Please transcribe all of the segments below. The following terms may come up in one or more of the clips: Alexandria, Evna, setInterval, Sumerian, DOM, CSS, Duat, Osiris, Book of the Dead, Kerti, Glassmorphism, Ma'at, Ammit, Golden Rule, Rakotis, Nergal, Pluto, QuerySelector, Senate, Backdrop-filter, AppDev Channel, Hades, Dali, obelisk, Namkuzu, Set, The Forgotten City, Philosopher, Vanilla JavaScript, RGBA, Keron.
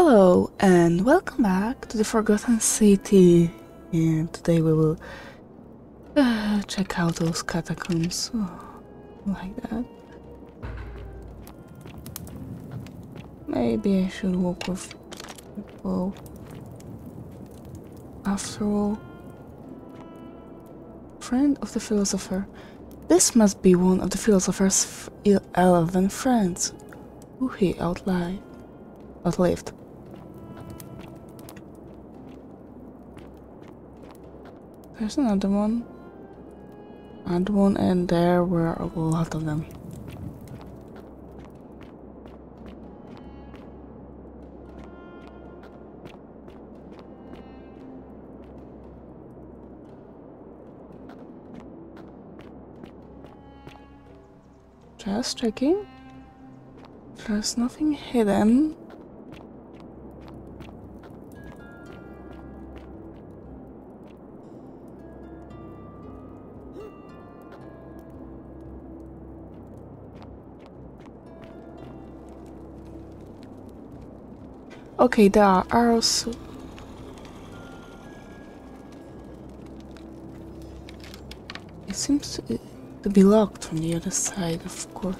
Hello and welcome back to the Forgotten City, and today we will check out those catacombs, like that. Maybe I should walk with people after all. Friend of the Philosopher. This must be one of the Philosopher's 11 friends, who he outlived. There's another one. And there were a lot of them. Just checking. There's nothing hidden. Okay, there are arrows. It seems to be locked from the other side, of course.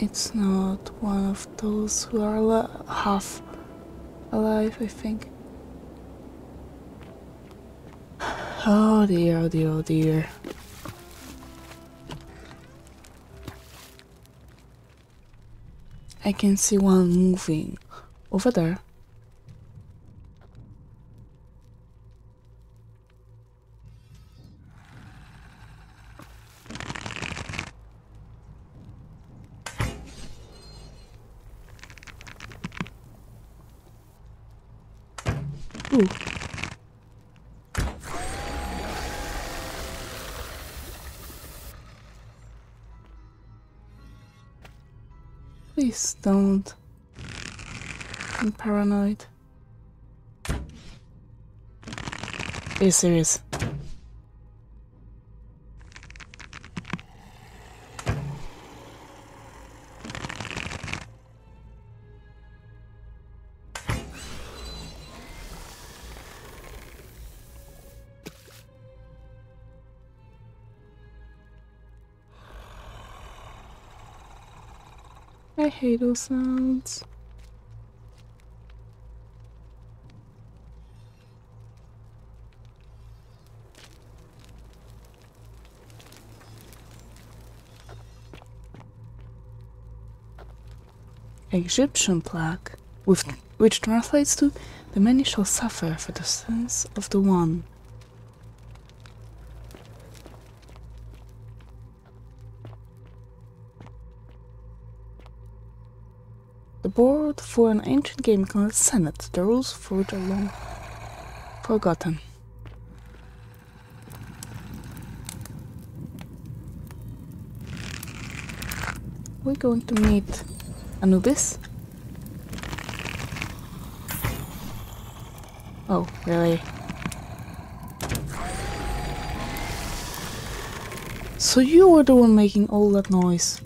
It's not one of those who are half alive, I think. Oh dear, oh dear, oh dear. I can see one moving over there. Ooh. Please don't. I'm paranoid. Be serious. I hate those sounds. Egyptian plaque, which translates to "the many shall suffer for the sins of the one." The board for an ancient game called Senate, the rules for which are long forgotten. We're going to meet Anubis. Oh, really? So you were the one making all that noise.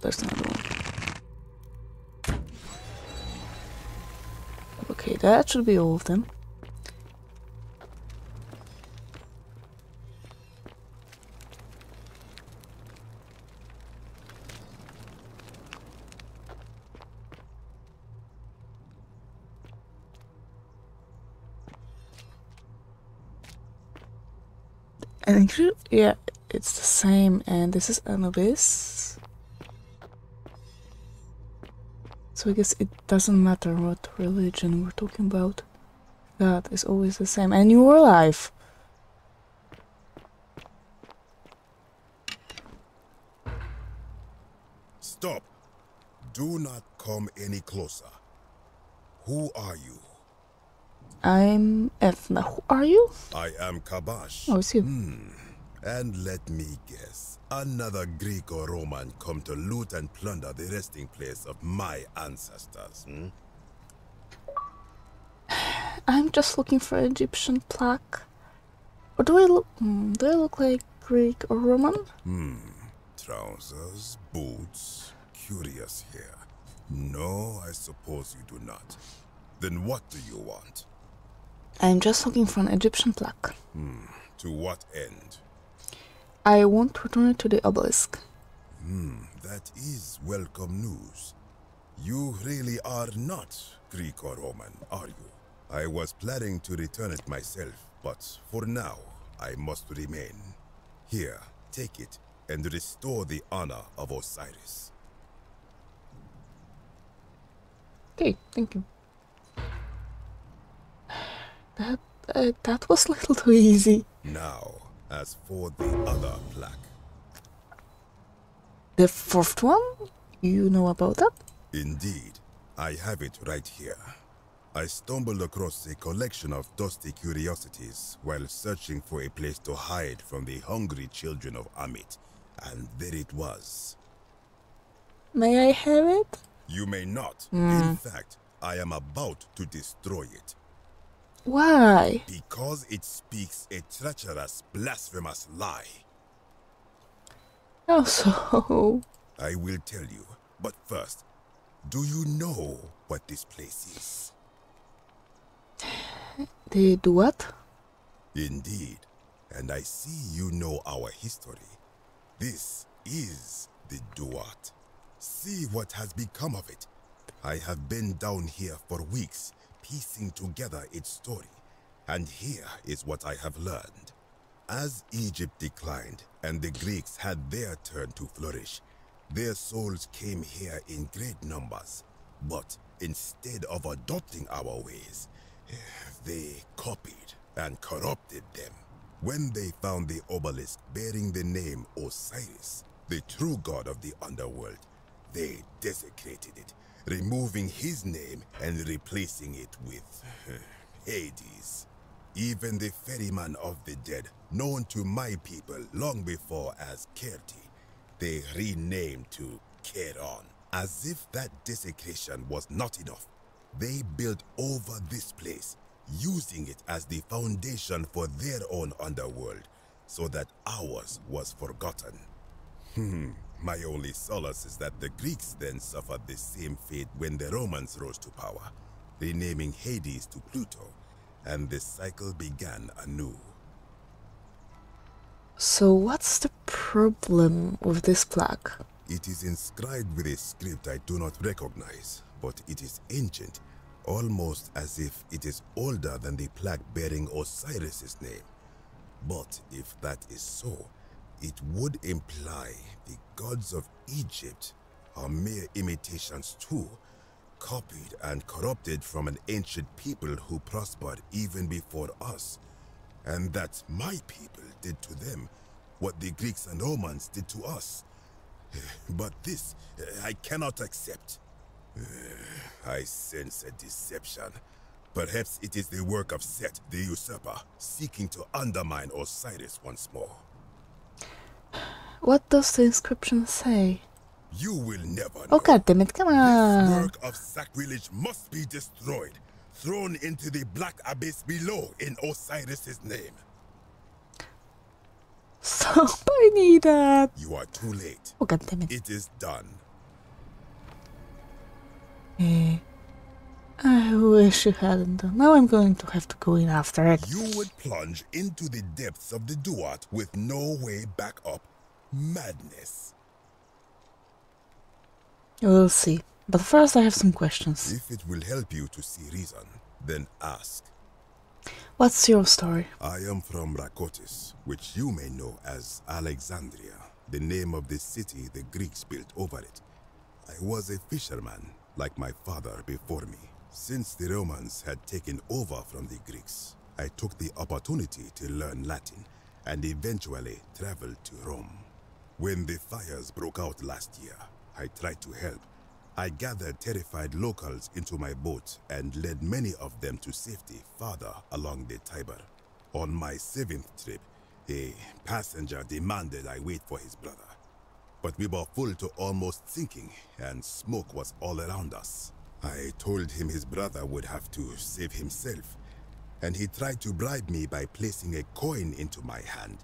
There's another one. Okay, that should be all of them. And yeah, it's the same, and this is Anubis. So I guess it doesn't matter what religion we're talking about. God is always the same, and you are alive! Stop! Do not come any closer. Who are you? I'm Evna. Who are you? I am Kabash. Oh, it's you. And let me guess, another Greek or Roman come to loot and plunder the resting place of my ancestors, I'm just looking for an Egyptian plaque. Or do I look like Greek or Roman? Trousers, boots, curious hair. No, I suppose you do not. Then what do you want? I'm just looking for an Egyptian plaque. To what end? I want to return it to the obelisk. That is welcome news. You really are not Greek or Roman, are you? I was planning to return it myself, but for now, I must remain. Here, take it and restore the honor of Osiris. Okay, thank you. That was a little too easy. Now, as for the other plaque. The fourth one? You know about that? Indeed. I have it right here. I stumbled across a collection of dusty curiosities while searching for a place to hide from the hungry children of Ammit, and there it was. May I have it? You may not. In fact, I am about to destroy it. Why? Because it speaks a treacherous, blasphemous lie. How so? I will tell you, but first, do you know what this place is? The Duat? Indeed, and I see you know our history. This is the Duat. See what has become of it. I have been down here for weeks, piecing together its story, and here is what I have learned. As Egypt declined and the Greeks had their turn to flourish, their souls came here in great numbers, but instead of adopting our ways, they copied and corrupted them. When they found the obelisk bearing the name Osiris, the true god of the underworld, they desecrated it, removing his name and replacing it with Hades. Even the ferryman of the dead, known to my people long before as Kerti, they renamed to Keron. As if that desecration was not enough, they built over this place, using it as the foundation for their own underworld, so that ours was forgotten. My only solace is that the Greeks then suffered the same fate when the Romans rose to power, renaming Hades to Pluto, and the cycle began anew. So what's the problem with this plaque? It is inscribed with a script I do not recognize, but it is ancient, almost as if it is older than the plaque bearing Osiris's name. But if that is so, it would imply the gods of Egypt are mere imitations too, copied and corrupted from an ancient people who prospered even before us, and that my people did to them what the Greeks and Romans did to us. But this I cannot accept. I sense a deception. Perhaps it is the work of Set, the usurper, seeking to undermine Osiris once more. What does the inscription say? You will never know. Oh, goddammit, come on. This work of sacrilege must be destroyed, thrown into the black abyss below in Osiris's name. Stop, I need that. You are too late. Oh, goddammit. It is done. I wish you hadn't done. Now I'm going to have to go in after it. You would plunge into the depths of the Duat with no way back up. Madness. We'll see. But first I have some questions. If it will help you to see reason, then ask. What's your story? I am from Rakotis, which you may know as Alexandria, the name of the city the Greeks built over it. I was a fisherman, like my father before me. Since the Romans had taken over from the Greeks, I took the opportunity to learn Latin and eventually traveled to Rome. When the fires broke out last year, I tried to help. I gathered terrified locals into my boat and led many of them to safety farther along the Tiber. On my 7th trip, a passenger demanded I wait for his brother. But we were full to almost sinking, and smoke was all around us. I told him his brother would have to save himself, and he tried to bribe me by placing a coin into my hand.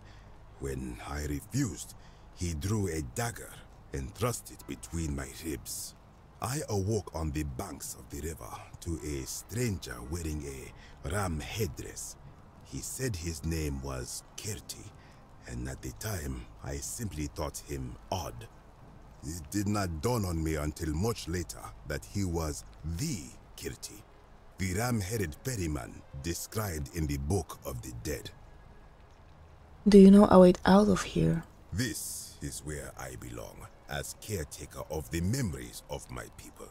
When I refused, he drew a dagger and thrust it between my ribs. I awoke on the banks of the river to a stranger wearing a ram headdress. He said his name was Kerti, and at the time, I simply thought him odd. It did not dawn on me until much later that he was the Kerti, the ram-headed ferryman described in the Book of the Dead. Do you know a way out of here? This is where I belong, as caretaker of the memories of my people.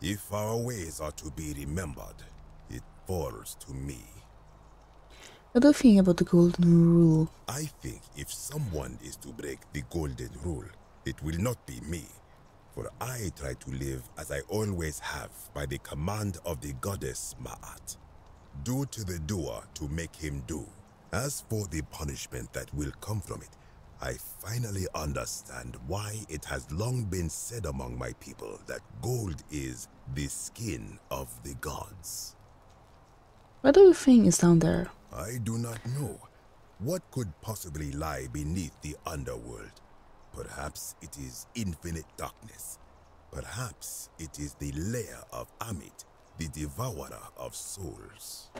If our ways are to be remembered, it falls to me. What do you think about the Golden Rule? I think if someone is to break the Golden Rule, it will not be me, for I try to live as I always have by the command of the goddess Ma'at. Do to the doer to make him do. As for the punishment that will come from it, I finally understand why it has long been said among my people that gold is the skin of the gods. What do you think is down there? I do not know. What could possibly lie beneath the underworld? Perhaps it is infinite darkness. Perhaps it is the lair of Ammit, the devourer of souls.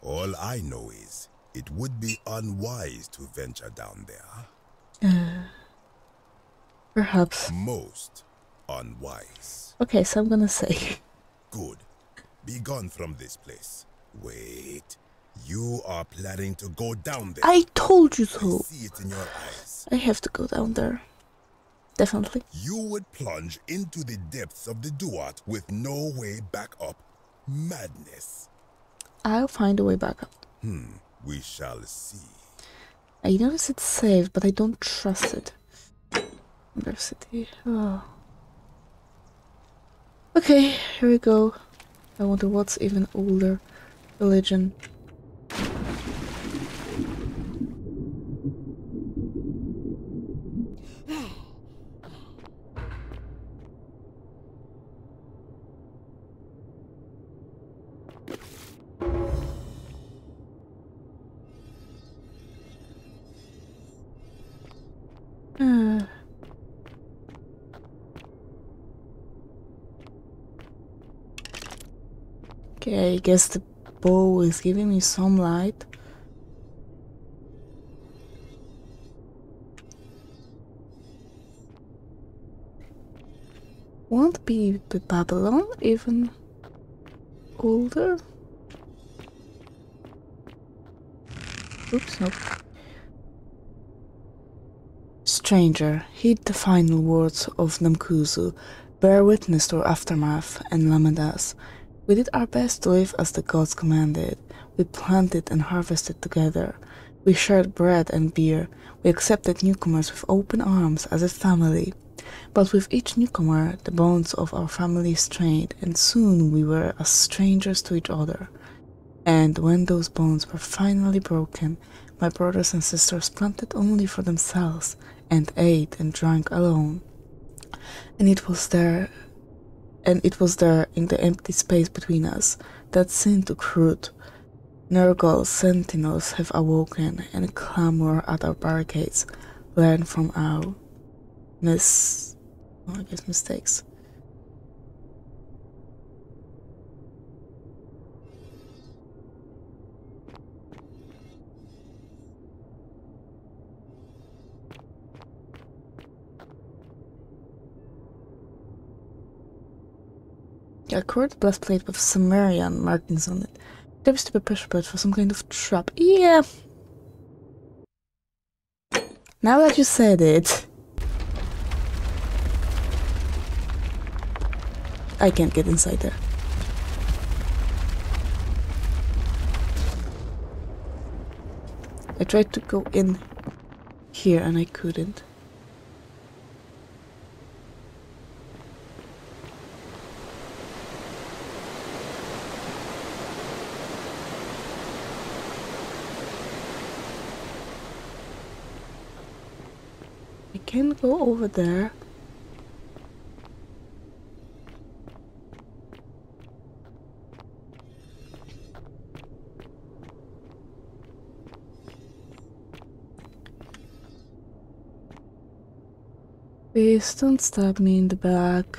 All I know is it would be unwise to venture down there. Perhaps. Most unwise. Okay, so I'm gonna say. Good. Be gone from this place. Wait. You are planning to go down there. I told you so. I see it in your eyes. I have to go down there. Definitely. You would plunge into the depths of the Duat with no way back up. Madness. I'll find a way back up. We shall see. I notice it's saved, but I don't trust it. University. Oh. Okay, here we go. I wonder what's even older. Religion. Okay, I guess the bow is giving me some light. Won't be the Babylon even older? Oops, no. Stranger, heed the final words of Namkuzu. Bear witness to our aftermath and lament us. We did our best to live as the gods commanded. We planted and harvested together. We shared bread and beer. We accepted newcomers with open arms as a family. But with each newcomer, the bonds of our family strained, and soon we were as strangers to each other. And when those bonds were finally broken, my brothers and sisters planted only for themselves, and ate and drank alone. And it was there in the empty space between us that seemed to crude. Nergal's sentinels have awoken and clamor at our barricades. Learn from our mistakes. A curved breastplate with Sumerian markings on it. There appears to be a pressure plate for some kind of trap. Yeah! Now that you said it... I can't get inside there. I tried to go in here and I couldn't. can go over there. Please don't stab me in the back.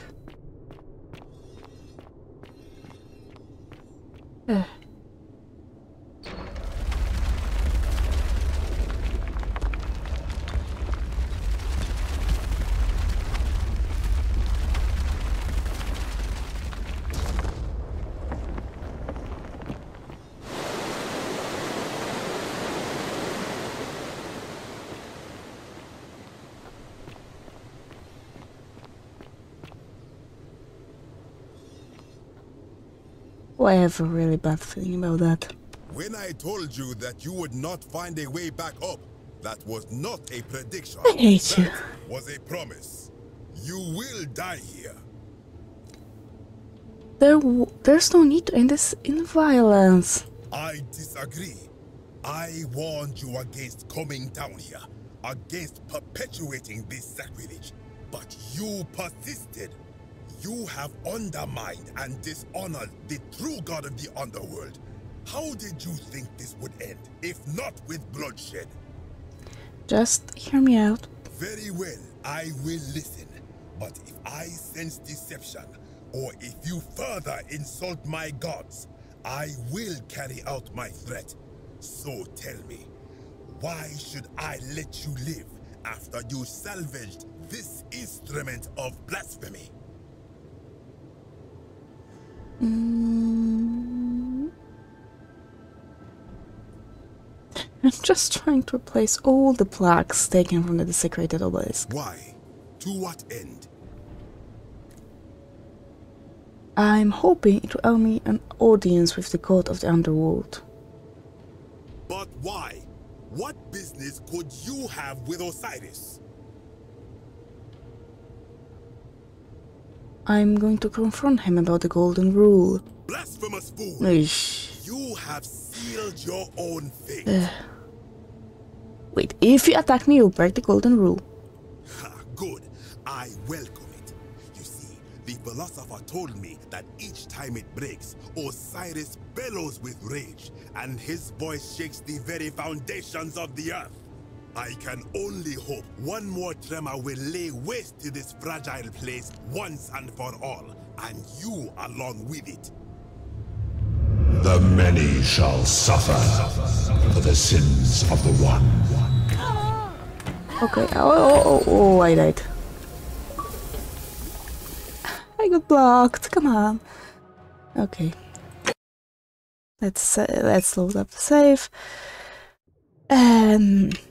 I have a really bad feeling about that. When I told you that you would not find a way back up, that was not a prediction. I hate that you. Was a promise. You will die here. There's no need to end this in violence. I disagree. I warned you against coming down here, against perpetuating this sacrilege, but you persisted. You have undermined and dishonored the true god of the underworld. How did you think this would end, if not with bloodshed? Just hear me out. Very well, I will listen. But if I sense deception, or if you further insult my gods, I will carry out my threat. So tell me, why should I let you live after you salvaged this instrument of blasphemy? I'm just trying to replace all the plaques taken from the desecrated obelisk. Why? To what end? I'm hoping it will allow me an audience with the god of the underworld. But why? What business could you have with Osiris? I'm going to confront him about the Golden Rule. Blasphemous fool! Eesh. You have sealed your own fate. Wait, if you attack me, you break the Golden Rule. Ha, good. I welcome it. You see, the Philosopher told me that each time it breaks, Osiris bellows with rage, and his voice shakes the very foundations of the earth. I can only hope one more tremor will lay waste to this fragile place once and for all, and you along with it. The many shall suffer for the sins of the one. Okay, oh, I died. I got blocked, come on. Okay. Let's load up the save.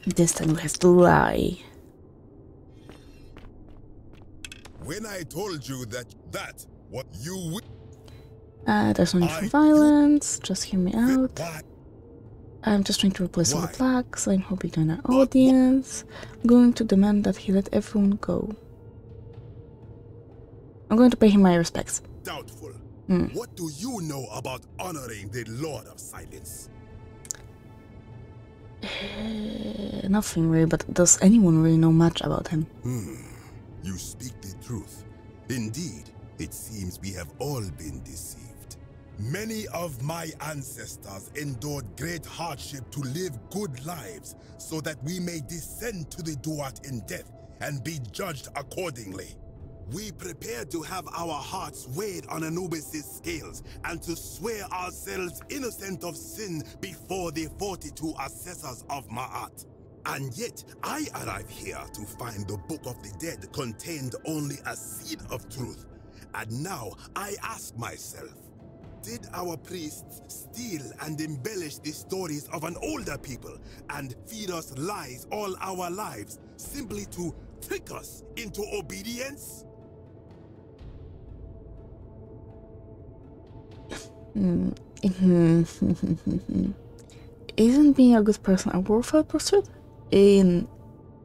This time we have to lie. When I told you that what you there's no need for violence. Just hear me out. I'm just trying to replace all the plaques. I'm hoping to an audience. I'm going to demand that he let everyone go. I'm going to pay him my respects. Doubtful. What do you know about honoring the Lord of Silence? Nothing really, but does anyone really know much about him? You speak the truth. Indeed, it seems we have all been deceived. Many of my ancestors endured great hardship to live good lives so that we may descend to the Duat in death and be judged accordingly. We prepare to have our hearts weighed on Anubis' scales and to swear ourselves innocent of sin before the 42 assessors of Ma'at. And yet, I arrive here to find the Book of the Dead contained only a seed of truth. And now I ask myself, did our priests steal and embellish the stories of an older people and feed us lies all our lives simply to trick us into obedience? Isn't being a good person a worthwhile pursuit in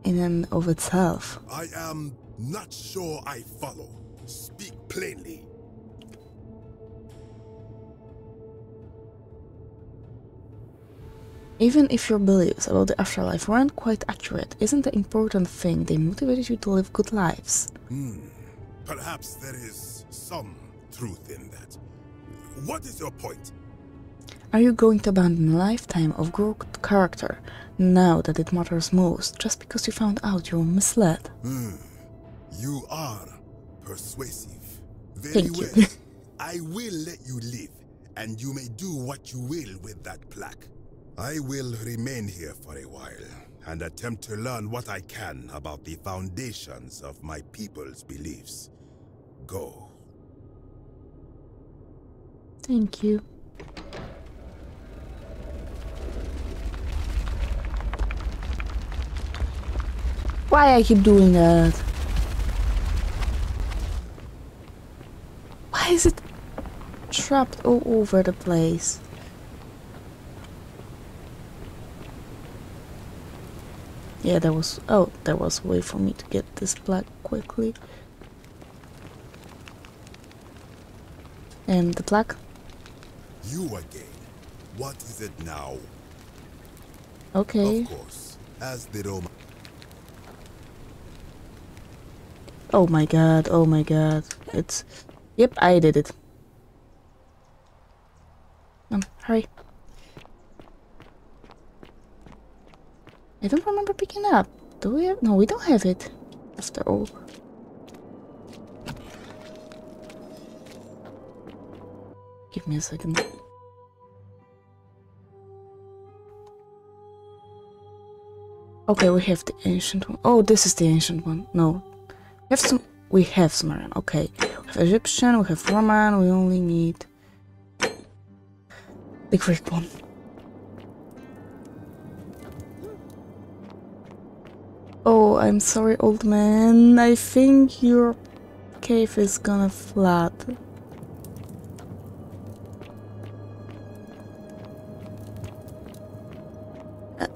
and of itself? I am not sure I follow. Speak plainly. Even if your beliefs about the afterlife weren't quite accurate, isn't the important thing they motivated you to live good lives? Perhaps there is some truth in that. What is your point? Are you going to abandon a lifetime of growth character now that it matters most, just because you found out you were misled? You are persuasive. Very well. I will let you live, and you may do what you will with that plaque. I will remain here for a while and attempt to learn what I can about the foundations of my people's beliefs. Go. Thank you. Why I keep doing that? Why is it trapped all over the place? Yeah, there was... oh, there was a way for me to get this plaque quickly. And the plaque? You again. What is it now? Okay. Of course, as the Roman... oh my god, oh my god. It's... yep, I did it. Hurry. I don't remember picking up. Do we have... no, we don't have it. After all. Give me a second. Okay, we have the ancient one. Oh, this is the ancient one. No. We have some... we have Sumerian. Okay. We have Egyptian, we have Roman, we only need... the Greek one. Oh, I'm sorry, old man. I think your cave is gonna flood.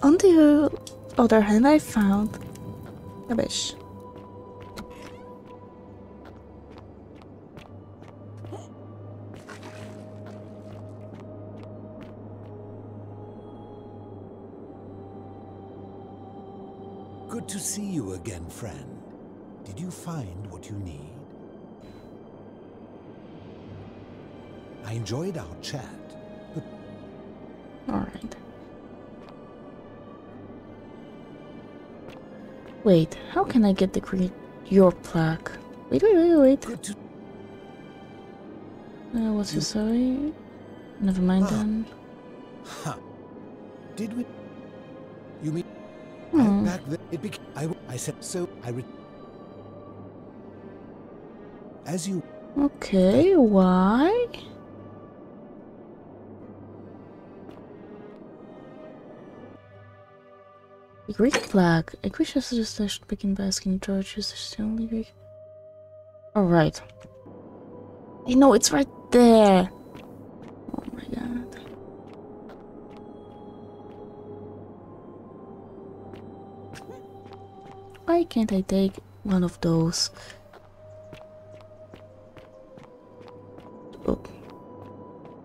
On the other hand, I found Kabash. Good to see you again, friend. Did you find what you need? I enjoyed our chat, but... alright. Wait, how can I get the your plaque? Wait. What's your story? Never mind then. Huh. Did we... you mean... oh. Back then, it became... I said so, as you... okay, why? The Greek flag. A Christian suggests I should begin by asking churches. Is the only Greek... alright. I know, it's right there! Oh my god. Why can't I take one of those? Oh.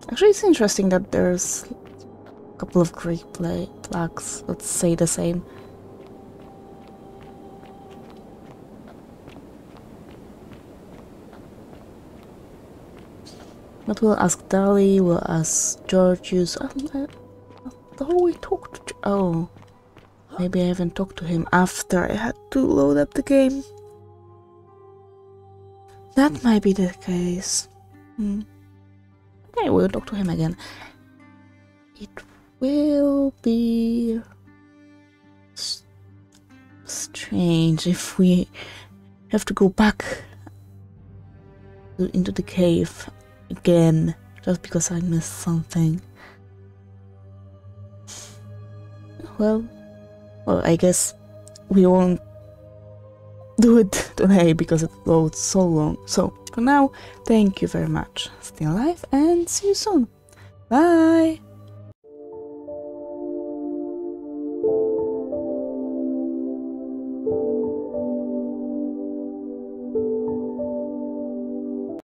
Actually, it's interesting that there's a couple of Greek plaques that say the same. But we'll ask Dali, we'll ask Georgius. Oh, we talked to... oh. Maybe I haven't talked to him after I had to load up the game. That might be the case. Okay, we'll talk to him again. It will be... strange if we have to go back into the cave again, just because I missed something. Well... well, I guess we won't do it today because it loads so long. So, for now, thank you very much. Stay alive and see you soon. Bye!